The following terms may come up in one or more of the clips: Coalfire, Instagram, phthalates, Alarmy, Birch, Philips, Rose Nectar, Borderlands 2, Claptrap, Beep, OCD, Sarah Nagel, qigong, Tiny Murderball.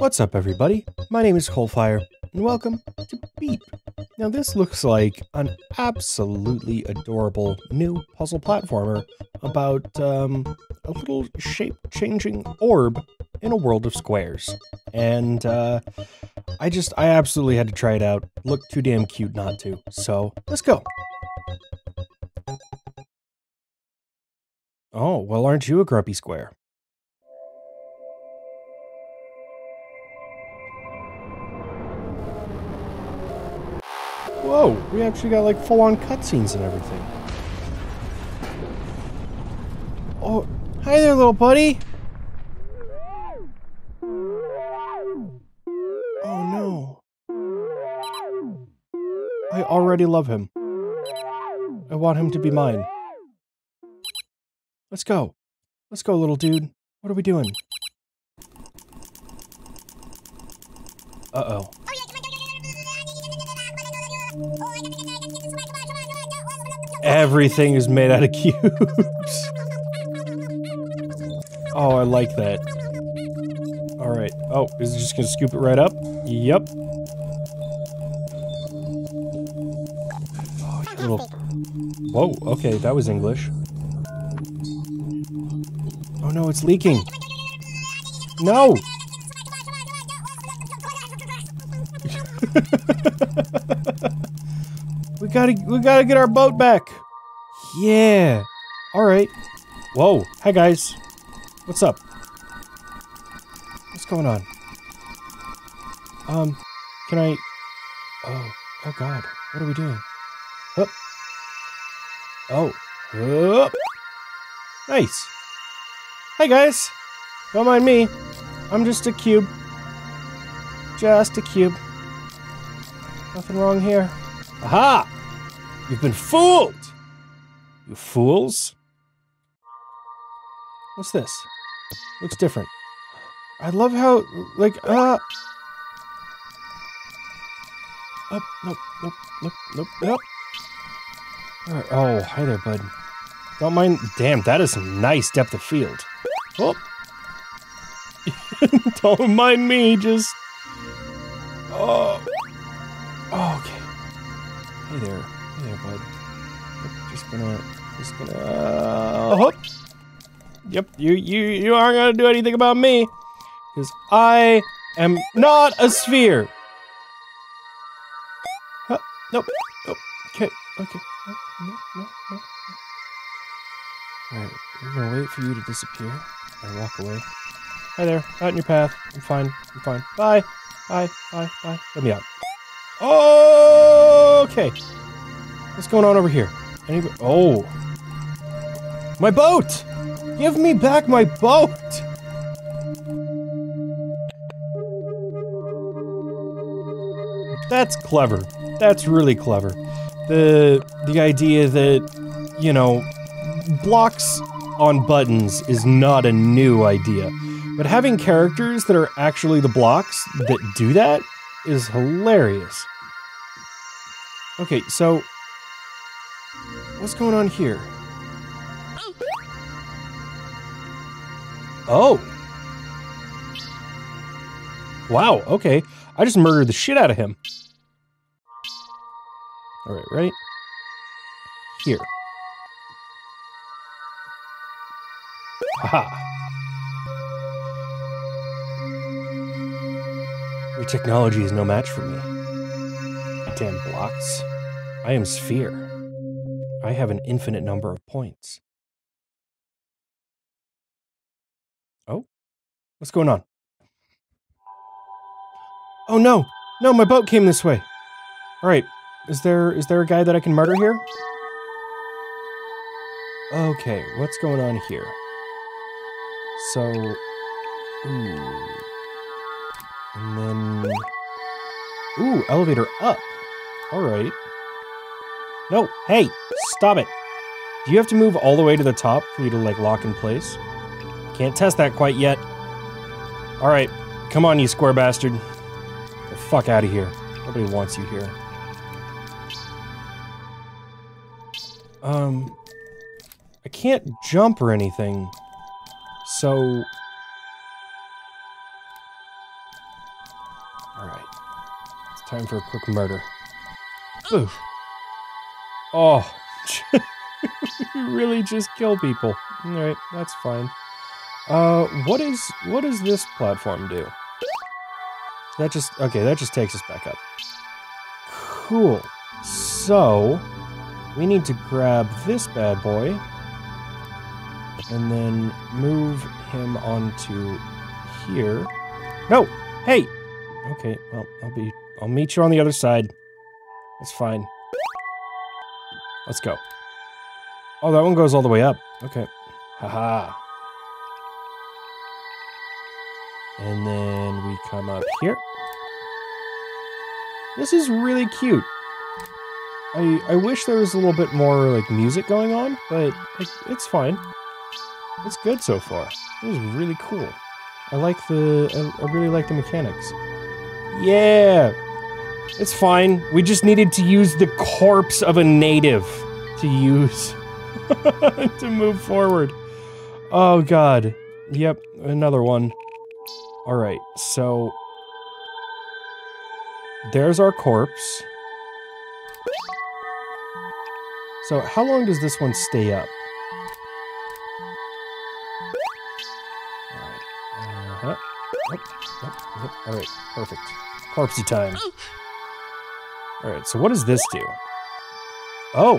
What's up, everybody? My name is Coalfire, and welcome to Beep. Now, this looks like an absolutely adorable new puzzle platformer about a little shape-changing orb in a world of squares. And I absolutely had to try it out. Looked too damn cute not to, so let's go. Oh, well, aren't you a grumpy square? Whoa, we actually got like full-on cutscenes and everything. Oh, hi there, little buddy! Oh no. I already love him. I want him to be mine. Let's go. Let's go, little dude. What are we doing? Uh-oh. Everything is made out of cubes. Oh, I like that. Alright. Oh, is it just gonna scoop it right up? Yep. Oh, you little... Whoa, okay, that was English. Oh no, it's leaking. No! We gotta get our boat back. Yeah. All right. Whoa. Hi guys. What's up? What's going on? Can I? Oh God. What are we doing? Oh. Nice. Hi guys. Don't mind me. I'm just a cube. Just a cube. Nothing wrong here. Aha! You've been fooled! You fools! What's this? Looks different. I love how, like, Oh, nope. Right. Oh, hi there, bud. Don't mind... Damn, that is some nice depth of field. Oh! Don't mind me, just... Oh... Okay. Hey there, bud. Just gonna. Hop. Yep, you aren't gonna do anything about me, because I am not a sphere. Huh? Nope. Okay. No. All right, we're gonna wait for you to disappear and walk away. Hi there, out in your path. I'm fine. Bye. Let me out. Okay. What's going on over here? Anybody? Oh. My boat! Give me back my boat! That's clever. That's really clever. The idea that, you know, blocks on buttons is not a new idea. But having characters that are actually the blocks that do that is hilarious. Okay, so what's going on here? Oh. Wow, okay. I just murdered the shit out of him. All right, right here. Aha. Your technology is no match for me. Damn blocks. I am sphere. I have an infinite number of points. Oh? What's going on? Oh no! No, my boat came this way! Alright, is there a guy that I can murder here? Okay, what's going on here? So... Ooh... And then... Ooh, elevator up! Alright. No, hey, stop it. Do you have to move all the way to the top for you to like lock in place? Can't test that quite yet. All right, come on, you square bastard. Get the fuck out of here. Nobody wants you here. I can't jump or anything. So, Alright. It's time for a quick murder. Oof. Oh. You really just kill people. Alright, that's fine. What does this platform do? That just takes us back up. Cool. So we need to grab this bad boy and then move him onto here. No! Hey! Okay, well, I'll meet you on the other side. That's fine. Let's go. Oh, that one goes all the way up. Okay. Haha. And then we come up here. This is really cute. I wish there was a little bit more, like, music going on, but it's fine. It's good so far. It was really cool. I really like the mechanics. Yeah! It's fine. We just needed to use the corpse of a native to use to move forward. Oh, God. Yep, another one. Alright, so there's our corpse. So how long does this one stay up? Alright, Alright, perfect. Corpsey time. Alright, so what does this do? Oh!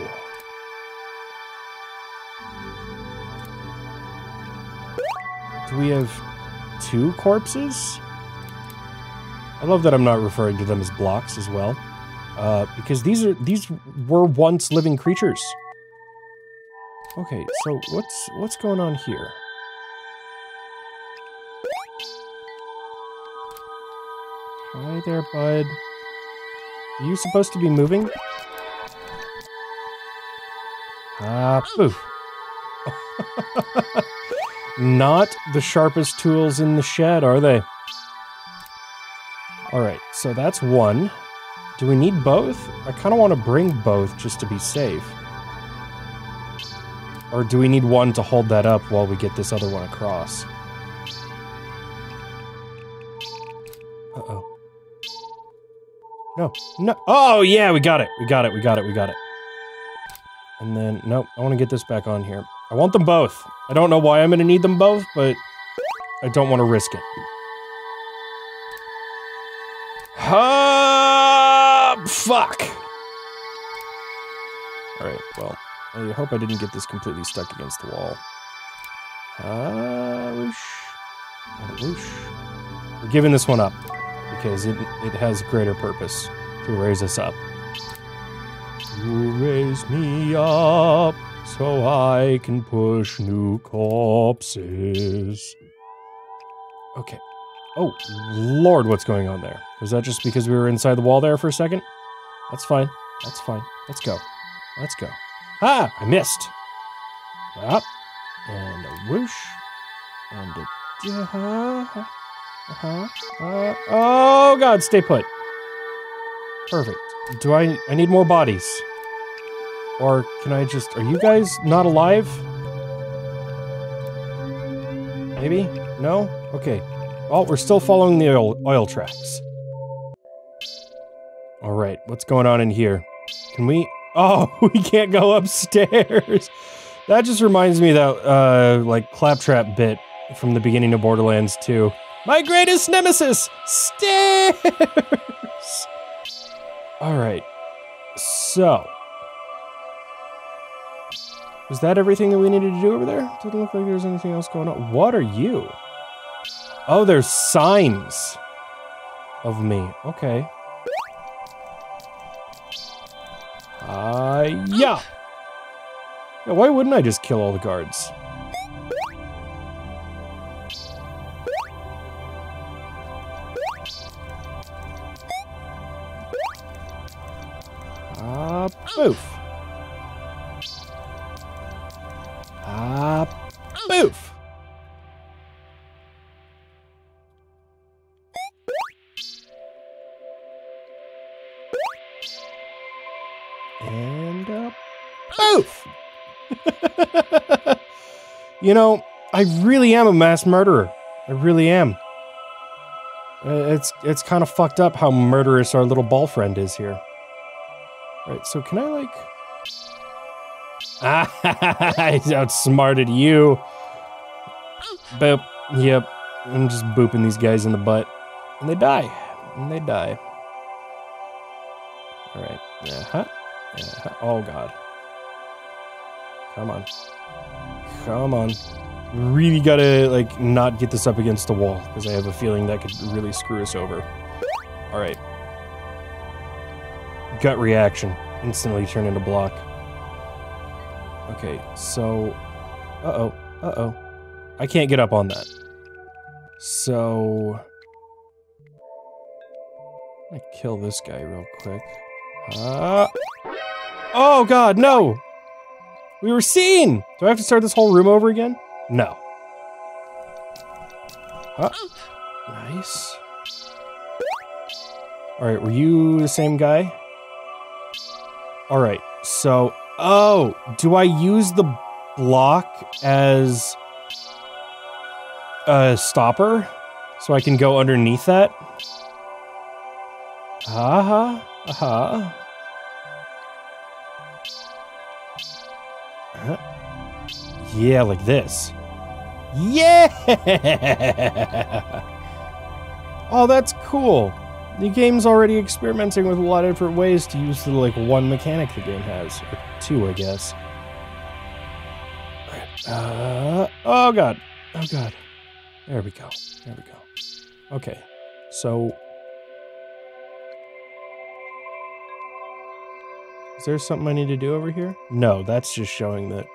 Do we have two corpses? I love that I'm not referring to them as blocks as well, because these were once living creatures. Okay, so what's going on here? Hi there, bud. Are you supposed to be moving? Ah, poof. Not the sharpest tools in the shed, are they? Alright, so that's one. Do we need both? I kind of want to bring both just to be safe. Or do we need one to hold that up while we get this other one across? Uh-oh. No, no. Oh, yeah, we got it. And then, nope, I want to get this back on here. I want them both. I don't know why I'm going to need them both, but I don't want to risk it. Ah, fuck! Alright, well, I hope I didn't get this completely stuck against the wall. Ah, whoosh. Whoosh. We're giving this one up, because it has greater purpose to raise us up. You raise me up. So I can push new corpses. Okay. Oh, Lord, what's going on there? Was that just because we were inside the wall there for a second? That's fine. That's fine. Let's go. Let's go. Ah, I missed. Up. And a whoosh. And a... oh, God, stay put. Perfect. Do I need more bodies? Or can I just... Are you guys not alive? Maybe? No? Okay. Oh, we're still following the oil tracks. Alright, what's going on in here? Can we... Oh, we can't go upstairs! That just reminds me of that, like, Claptrap bit from the beginning of Borderlands 2. My greatest nemesis! Stairs! Alright. So... Was that everything that we needed to do over there? Doesn't look like there's anything else going on. What are you? Oh, there's signs of me. Okay. Yeah. Yeah, why wouldn't I just kill all the guards? Ah, poof. Boof! And a boof! You know, I really am a mass murderer. I really am. It's kind of fucked up how murderous our little ball friend is here. Right, so can I, like... Ah, I outsmarted you. Boop. Yep. I'm just booping these guys in the butt. And they die. And they die. Alright. Uh-huh. Uh-huh. Oh, God. Come on. Come on. Really gotta, like, not get this up against the wall, because I have a feeling that could really screw us over. Alright. Gut reaction. Instantly turn into block. Okay, so... Uh-oh. Uh-oh. I can't get up on that. So... I'm gonna kill this guy real quick. Oh, God, no! We were seen! Do I have to start this whole room over again? No. Nice. Alright, were you the same guy? Alright, so... Oh, do I use the block as a stopper so I can go underneath that? Aha, aha. Uh-huh. Yeah, like this. Yeah! Oh, that's cool. The game's already experimenting with a lot of different ways to use the, like, one mechanic the game has. Or two, I guess. Oh, God. Oh, God. There we go. There we go. Okay. So... Is there something I need to do over here? No, that's just showing that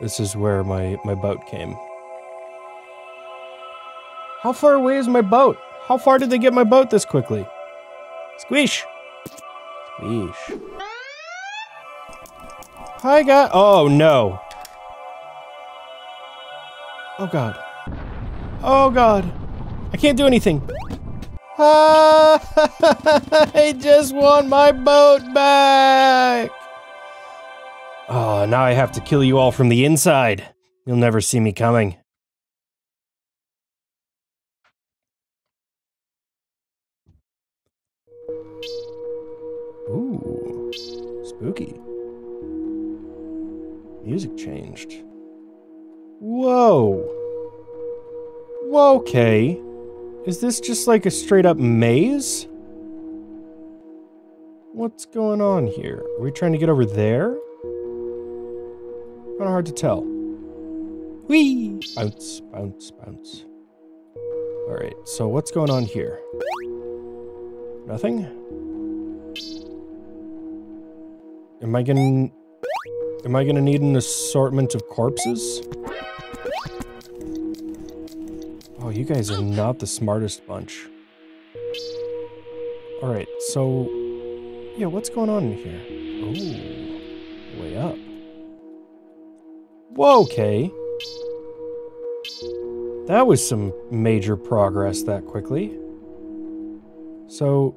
this is where my boat came. How far away is my boat? How far did they get my boat this quickly? Squish! Squish. Hi, God. Oh, no. Oh, God. Oh, God. I can't do anything. I just want my boat back. Oh, now I have to kill you all from the inside. You'll never see me coming. Ooh, spooky. Music changed. Whoa. Whoa, okay. Is this just like a straight up maze? What's going on here? Are we trying to get over there? Kind of hard to tell. Whee! Bounce, bounce, bounce. Alright, so what's going on here? Nothing? Am I gonna need an assortment of corpses? Oh, you guys are not the smartest bunch. Alright, so... Yeah, what's going on in here? Ooh, way up. Whoa, okay. That was some major progress that quickly. So...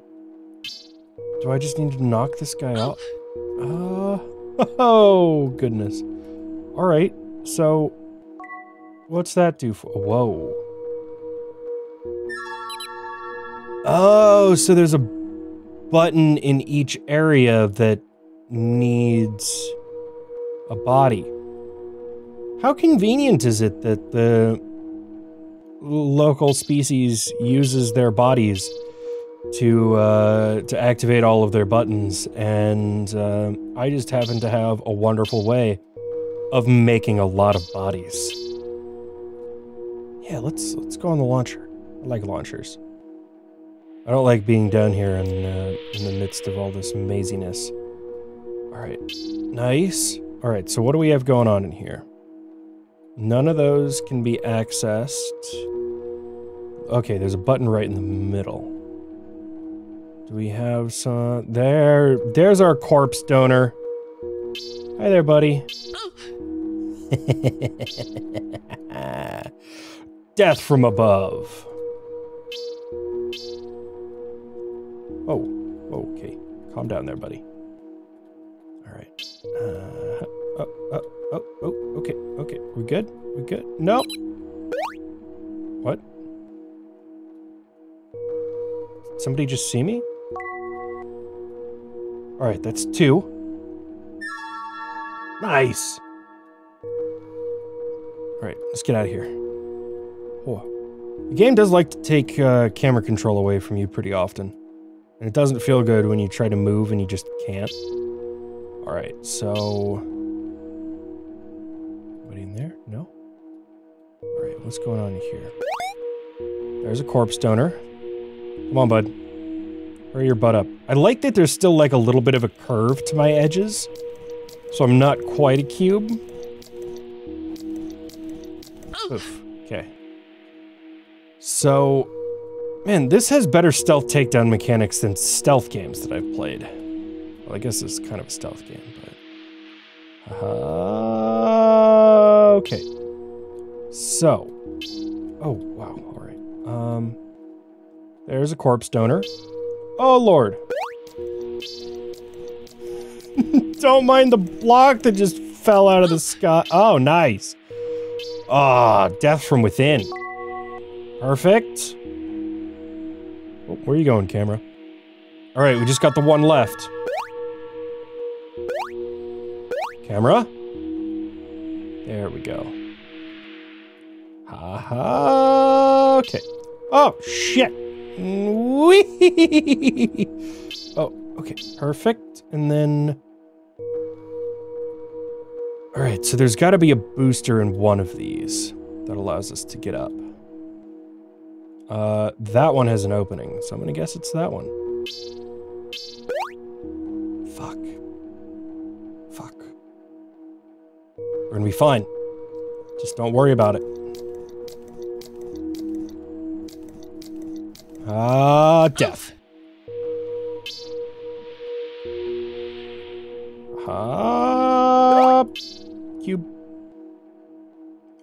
Do I just need to knock this guy up? Oh, goodness. Alright, so... What's that do for... Whoa. Oh, so there's a button in each area that needs a body. How convenient is it that the local species uses their bodies to activate all of their buttons, and I just happen to have a wonderful way of making a lot of bodies. Yeah, let's go on the launcher. I like launchers. I don't like being down here in the midst of all this maziness. Alright, nice. Alright, so what do we have going on in here? None of those can be accessed. Okay, there's a button right in the middle. Do we have some... There's our corpse donor. Hi there, buddy. Death from above. Oh, okay. Calm down there, buddy. All right. Okay, okay. We good? We good? No. What? somebody just see me? Alright, that's two. Nice! Alright, let's get out of here. Whoa. The game does like to take camera control away from you pretty often. And it doesn't feel good when you try to move and you just can't. Alright, so... anybody in there? No? Alright, what's going on here? There's a corpse donor. Come on, bud. Hurry your butt up. I like that there's still like a little bit of a curve to my edges. So I'm not quite a cube. Oof. Okay. So... man, this has better stealth takedown mechanics than stealth games that I've played. Well, I guess it's kind of a stealth game, but... okay. So... oh, wow. Alright. There's a corpse donor. Oh, Lord. Don't mind the block that just fell out of the sky. Oh, nice. Ah, oh, death from within. Perfect. Oh, where are you going, camera? All right, we just got the one left. Camera? There we go. Ha-ha. Okay. Oh, shit. Wee. Oh, okay. Perfect. And then... all right, so there's got to be a booster in one of these that allows us to get up. That one has an opening, so I'm going to guess it's that one. Fuck. Fuck. We're going to be fine. Just don't worry about it. Ah, death. Ah, cube.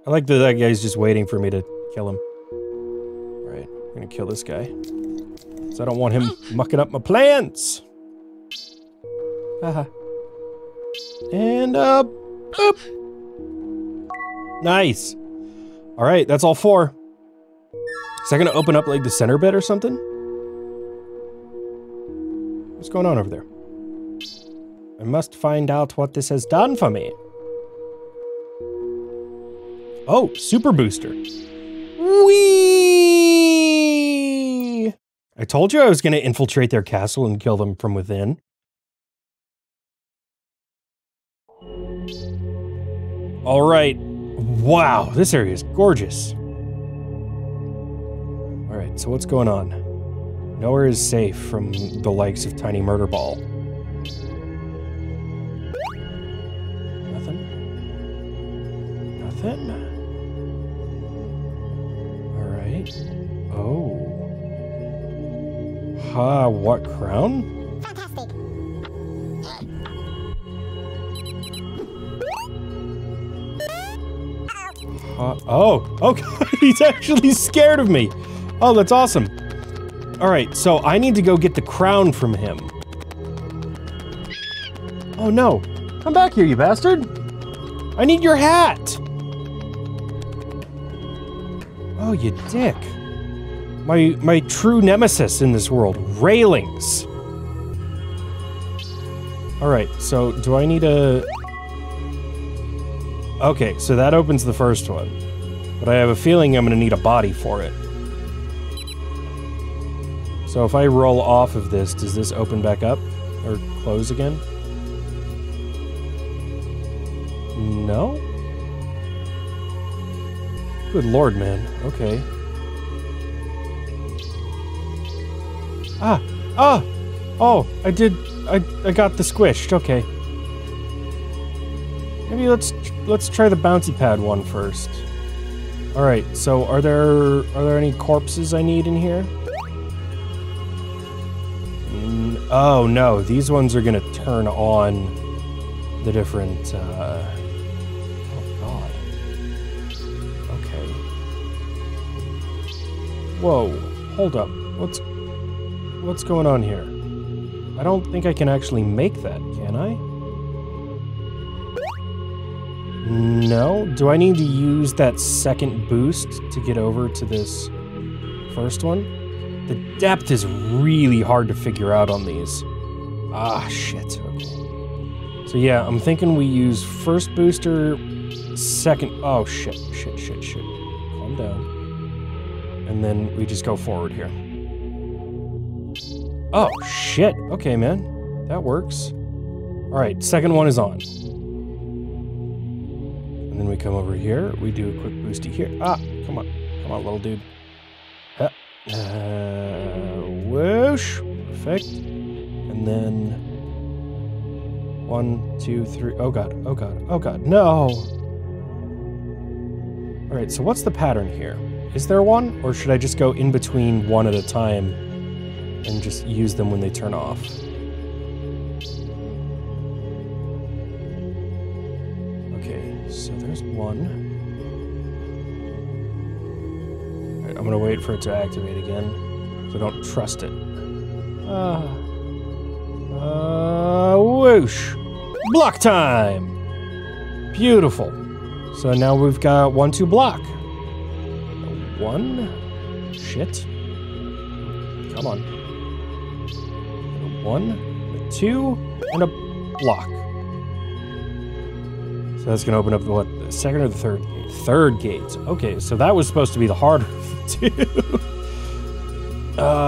I like that guy's just waiting for me to kill him. All right, I'm gonna kill this guy. Because I don't want him mucking up my plans. Haha. And boop. Nice. All right, that's all four. Is that gonna open up like the center bed or something? What's going on over there? I must find out what this has done for me. Oh, super booster. Whee! I told you I was gonna infiltrate their castle and kill them from within. All right. Wow, this area is gorgeous. Alright, so what's going on? Nowhere is safe from the likes of Tiny Murderball. Nothing? Nothing? Alright. Oh. Ha, what crown? Fantastic. Ha, oh, okay, he's actually scared of me. Oh, that's awesome. All right, so I need to go get the crown from him. Oh no, come back here, you bastard. I need your hat. Oh, you dick. My true nemesis in this world, railings. All right, so do I need a... okay, so that opens the first one, but I have a feeling I'm gonna need a body for it. So if I roll off of this, does this open back up or close again? No? Good Lord, man. Okay. Ah, ah, oh, I got the squished. Okay. Maybe let's try the bouncy pad one first. All right. So are there any corpses I need in here? Oh no, these ones are gonna turn on the different, oh god. Okay. Whoa, hold up. What's going on here? I don't think I can actually make that, can I? No? Do I need to use that second boost to get over to this first one? The depth is really hard to figure out on these. Ah, shit. Okay. So yeah, I'm thinking we use first booster, second... Oh, shit, shit, shit, shit. Calm down. And then we just go forward here. Oh, shit. Okay, man. That works. All right, second one is on. And then we come over here. We do a quick boosty here. Ah, come on. Come on, little dude. Whoosh. Perfect. And then... 1, 2, 3... Oh, God. Oh, God. Oh, God. No! All right, so what's the pattern here? Is there one? Or should I just go in between one at a time and just use them when they turn off? Okay, so there's one. I'm gonna wait for it to activate again, so I don't trust it. Whoosh! Block time! Beautiful. So now we've got 1, 2 block. One? Shit. Come on. A 1, a 2, and a block. So that's gonna open up the, what, the second or the third? Third gate. Okay, so that was supposed to be the harder of the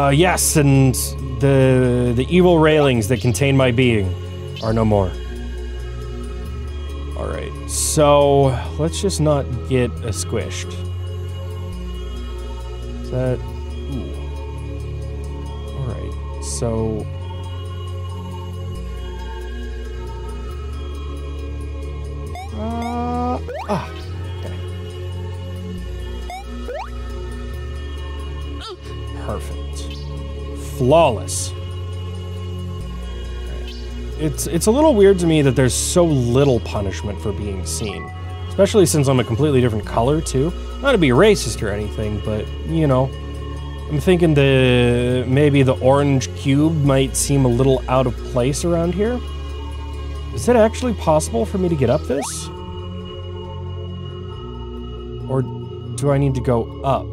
two. Yes, and the evil railings that contain my being are no more. All right, so let's just not get a squished. Is that? Ooh. All right, so. Flawless. It's a little weird to me that there's so little punishment for being seen, especially since I'm a completely different color too. Not to be racist or anything, but you know, I'm thinking maybe the orange cube might seem a little out of place around here. Is it actually possible for me to get up this? Or do I need to go up?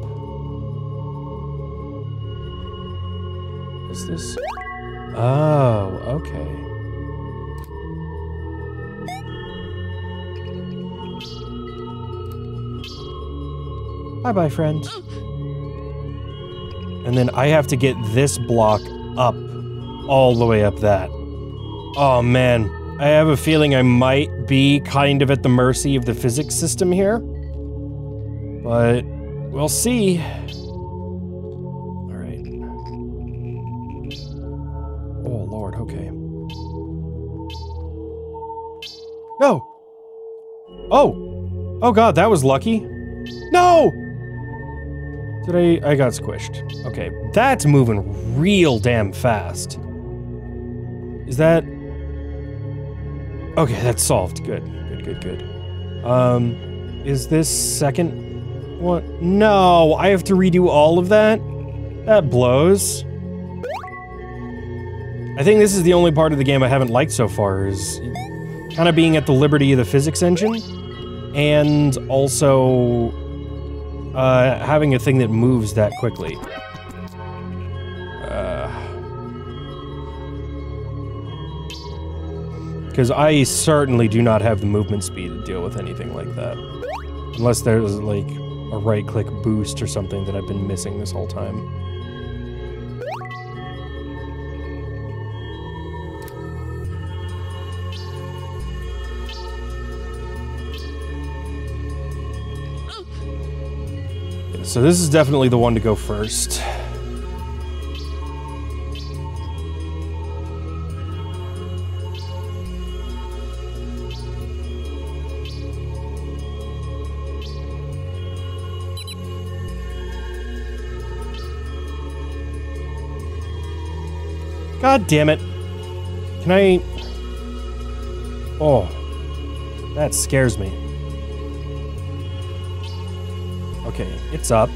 This? Oh, okay. Bye-bye, friend. And then I have to get this block up, all the way up that. Oh, man. I have a feeling I might be kind of at the mercy of the physics system here. But we'll see. No! Oh! Oh god, that was lucky. No! Did I got squished. Okay, that's moving real damn fast. Is that... Okay, that's solved. Good, good, good, good. Is this second one? No, I have to redo all of that? That blows. I think this is the only part of the game I haven't liked so far, is... kind of being at the liberty of the physics engine, and also having a thing that moves that quickly. Because I certainly do not have the movement speed to deal with anything like that. Unless there's like a right-click boost or something that I've been missing this whole time. So this is definitely the one to go first. God damn it. Can I... Oh, that scares me. Okay, it's up.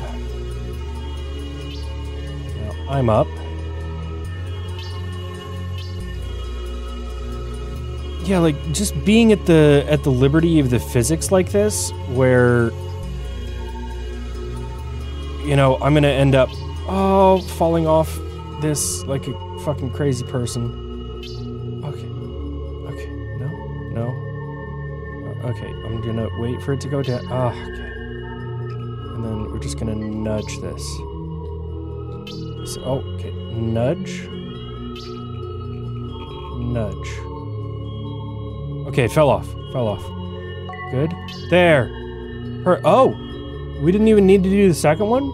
Now I'm up. Yeah, like just being at the liberty of the physics like this, where you know I'm gonna end up Oh, falling off this like a fucking crazy person. Okay. Okay. No. Okay, I'm gonna wait for it to go down. Ah, okay. And then we're just gonna nudge this. So, oh, okay. Nudge. Nudge. Okay, it fell off. Fell off. Good. There. Her. Oh! We didn't even need to do the second one?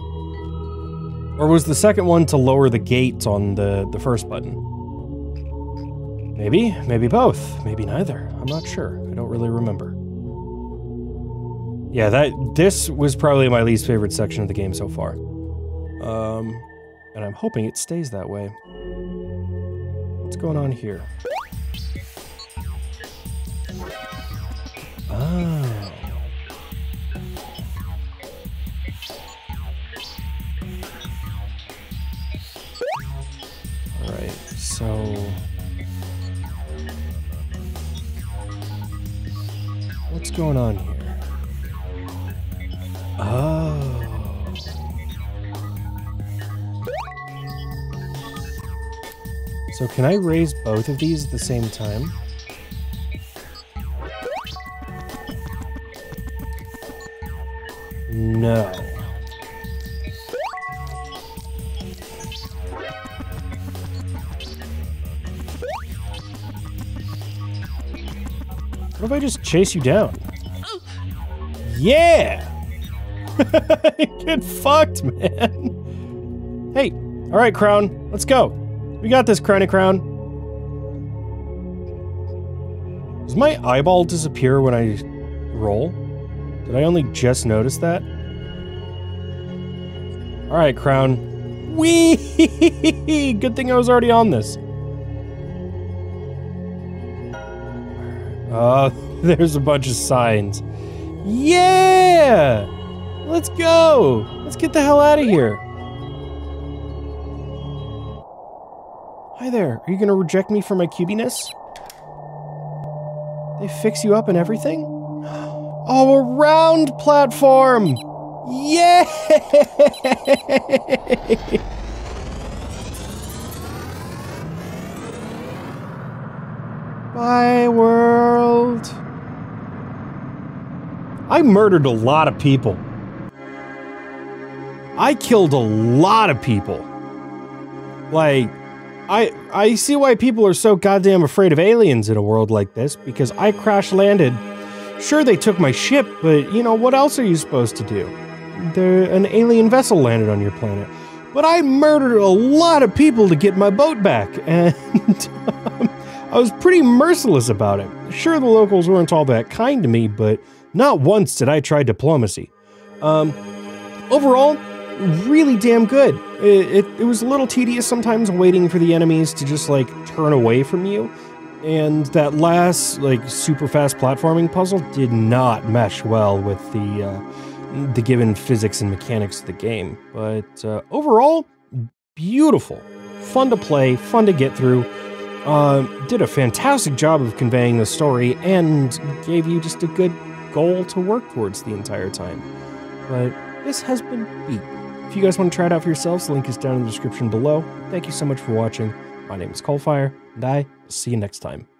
Or was the second one to lower the gates on the first button? Maybe. Maybe both. Maybe neither. I'm not sure. I don't really remember. Yeah, this was probably my least favorite section of the game so far. And I'm hoping it stays that way. What's going on here? Oh. All right, so... what's going on here? Oh. So can I raise both of these at the same time? No. What if I just chase you down? Yeah! Get fucked, man. Hey, all right, Crown, let's go. We got this, Crony Crown. Does my eyeball disappear when I roll? Did I only just notice that? All right, Crown. Wee! Good thing I was already on this. There's a bunch of signs. Yeah! Let's go! Let's get the hell out of here. Hi there, are you gonna reject me for my cubiness? They fix you up and everything? Oh, a round platform! Yay! Bye, world! I murdered a lot of people. I killed a lot of people. Like... I see why people are so goddamn afraid of aliens in a world like this, because I crash-landed. Sure, they took my ship, but, you know, what else are you supposed to do? An alien vessel landed on your planet. But I murdered a lot of people to get my boat back, and I was pretty merciless about it. Sure, the locals weren't all that kind to me, but not once did I try diplomacy. Overall, really damn good. It was a little tedious sometimes waiting for the enemies to just like turn away from you, and that last like super fast platforming puzzle did not mesh well with the given physics and mechanics of the game, but overall beautiful, fun to play, fun to get through, did a fantastic job of conveying the story and gave you just a good goal to work towards the entire time. But this has been Beep. If you guys want to try it out for yourselves, the link is down in the description below. Thank you so much for watching. My name is Coalfire, and I will see you next time.